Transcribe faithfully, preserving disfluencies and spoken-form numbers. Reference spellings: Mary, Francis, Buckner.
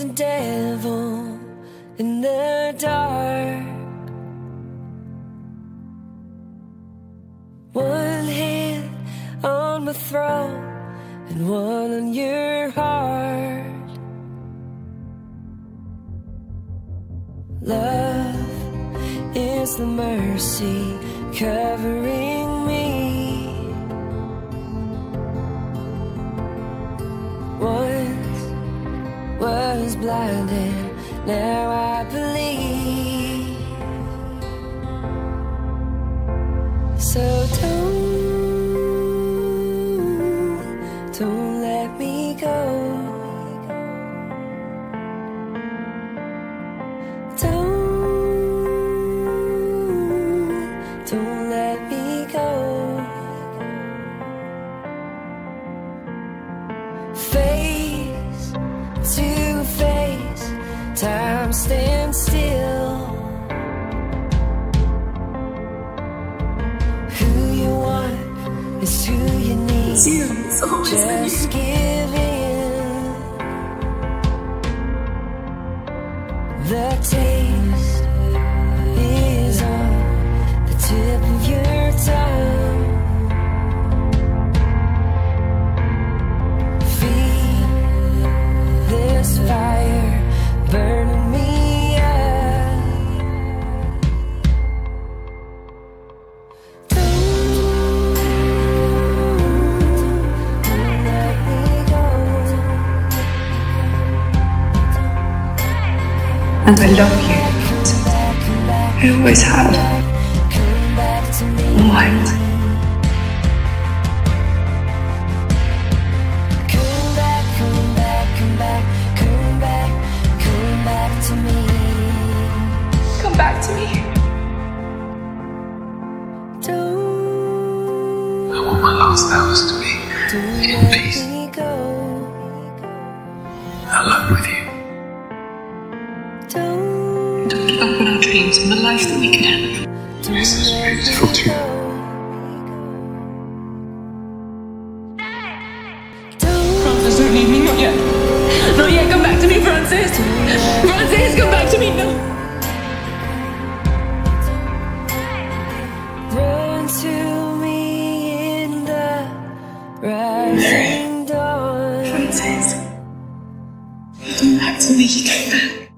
a devil in the dark. One hand on my throat and one on your heart. Love is the mercy covering me. Once was blinded, now I believe. So don't, don't let me go. Don't, don't let me go. Face to face, time stands still. Who you want is who you need. It's you. It's always just you. Give in. The taste is on the tip of your tongue. Feed this fire burning. And I love you. I always have. Always. Come back, come back, come back, come back, come back to me. Come back to me. I want my last hours to be in peace, alone with you. Open our dreams and the life that we can have. This is beautiful too. Francis, don't leave me, not yet. Not yet, come back to me, Francis. Francis, come back to me, no. Run to me in the rising dawn. Mary, Francis, come back to me, you came back.